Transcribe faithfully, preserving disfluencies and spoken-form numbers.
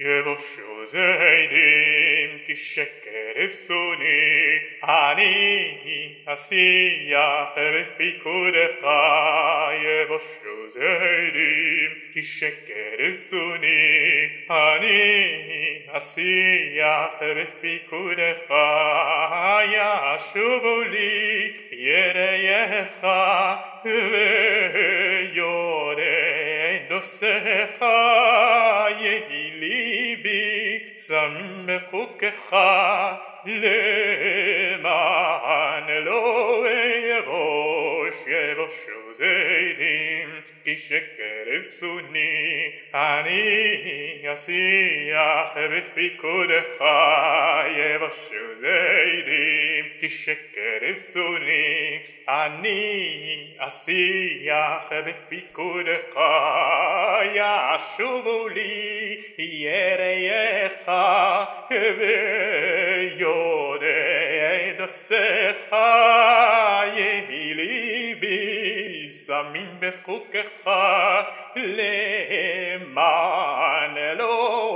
Yevoshu Zedim ki sheker efsuni ani asiya befikudcha Yevoshu Zedim ki sheker efsuni ani asiya befikudcha yashuvu li yereyecha veyore nosecha yehi li سمخك لمن لو يبوش يبوشو زيدين كي شكر افسوني عني أسيح بفكرك يبوشو زيدين كي شكر افسوني عني أسيح بفكرك يعشب لي يريح ויורד עושך יהי ליבי שמים בחוקך למען אלוהים